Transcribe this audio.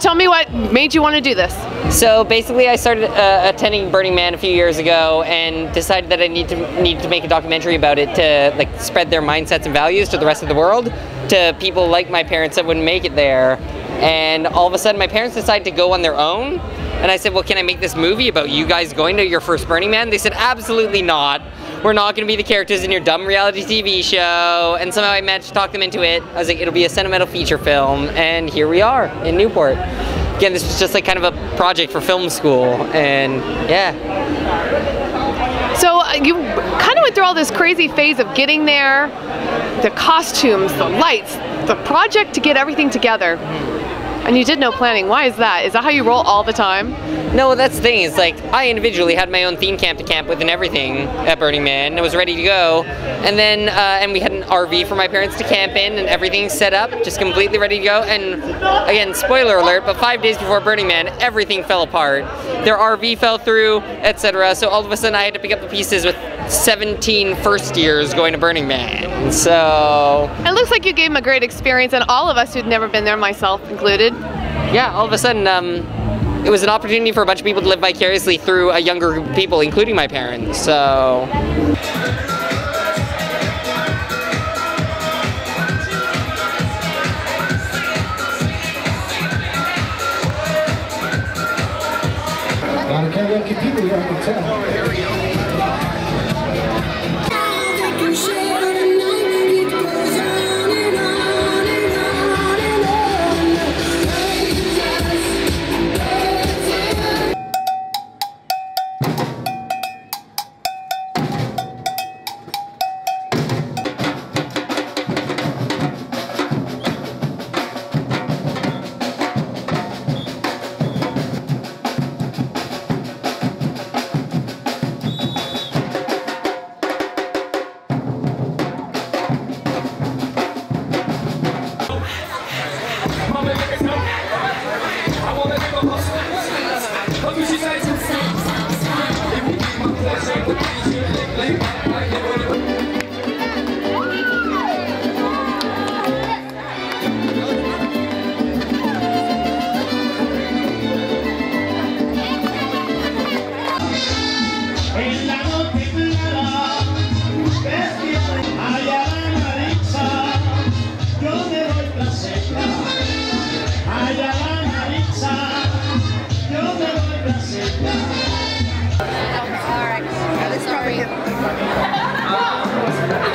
tell me what made you want to do this. So basically I started attending Burning Man a few years ago and decided that I need to make a documentary about it to like spread their mindsets and values to the rest of the world, to people like my parents that wouldn't make it there. And all of a sudden my parents decided to go on their own, and I said, well, can I make this movie about you guys going to your first Burning Man? They said, absolutely not. We're not going to be the characters in your dumb reality TV show. And somehow I managed to talk them into it. I was like, it'll be a sentimental feature film. And here we are in Newport. Again, this was just like kind of a project for film school. And yeah. So you kind of went through all this crazy phase of getting there, the costumes, the lights, the project to get everything together. And you did no planning. Why is that? Is that how you roll all the time? No, that's the thing. It's like I individually had my own theme camp to camp with and everything at Burning Man. I was ready to go, and then and we had an RV for my parents to camp in and everything set up, just completely ready to go. And again, spoiler alert, but 5 days before Burning Man, everything fell apart. Their RV fell through, etc. So all of a sudden, I had to pick up the pieces with 17 first years going to Burning Man. So it looks like you gave them a great experience, and all of us who'd never been there, myself included. Yeah, all of a sudden, it was an opportunity for a bunch of people to live vicariously through a younger group of people, including my parents, so... A lot of karaoke people here, I can tell. Alright, let's start again.